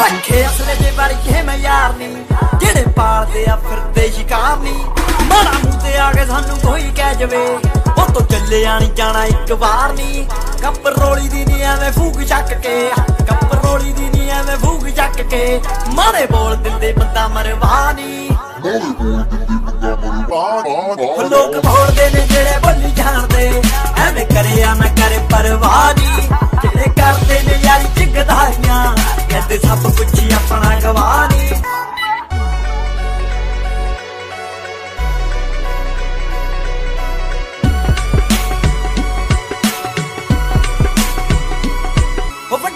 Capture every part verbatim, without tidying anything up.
रखे असले दे वर्गे मैं यार नी जेड़े पार दे फिरदे शिकार नी माड़ा मुंह ते आ के सानू कोई कह जावे ओ तो चले आनी जाना एक बार नी कप रोली दी नी एवें फूक चक के कप रोली दी नी एवें फूक चक के मारे बोल दिंदे बंदा मरवा नी मारे बोल दिंदे बंदा मरवा लोग बोलदे ने जेड़े बोली जानदे एवें करे आ ना करे परवाह नी जेड़े करदे ने यारी जिगदारियां कहते सब कुछ अपना गवानी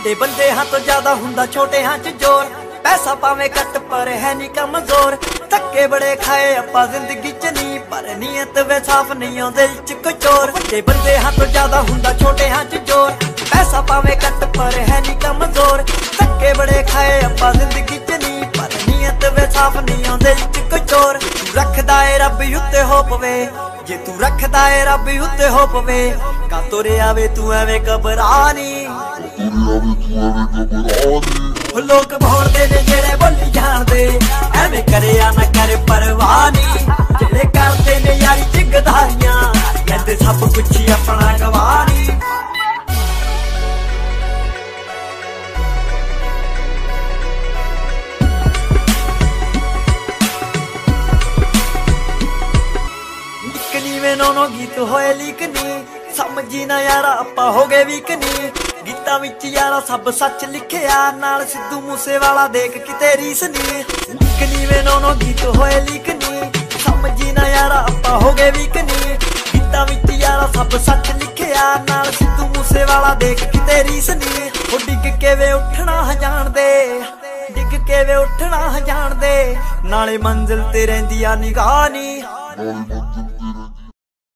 वे बंदे हां तो ज्यादा हुंदा छोटे हां च जोर पैसा पावे घट पर है नी कमजोर धक्के बड़े खाए अपा जिंदगी च नी पर नीयत वे साफ नहीं ओ दिल च कोई चोर वे बंदे हां तो ज्यादा हुंदा छोटे हां च जोर पैसा पावे घट पर है नी कमजोर धक्के बड़े खाए अपा जिंदगी च नी पर नीयत वे साफ नहीं ओ दिल च कोई चोर रखदा ए रब उत्ते हो पवे जे तू रखदा ए रब उत्ते हो पवे का तोरे आवे तू एवें घबरानी लोग बोलदे ने जेड़े बोली जानदे एवें करे आ ना करे परवाह नी जेड़े करदे ने यारी जिगदारियां कहते सब कुछ अपना गवाह नी नौनो गीत होए लीक नी समझी ना यारा आपा हो गए वीक नी गीता विच यारा सब सच लिखया नाल सिद्धू मूसेवाला देख के तेरी सनी लीक नी वे नौनो गीत होए लीक नी समझी ना यारा आपा हो गए वीक नी गीता विच यारा सब सच लिखया नाल सिद्धू मूसेवाला देख के तेरी सनी ओ डिग के वे उठना हजान दे डिग के वे उठना हजान दे नाले मंजिल ते रहंदी आ निगाह नी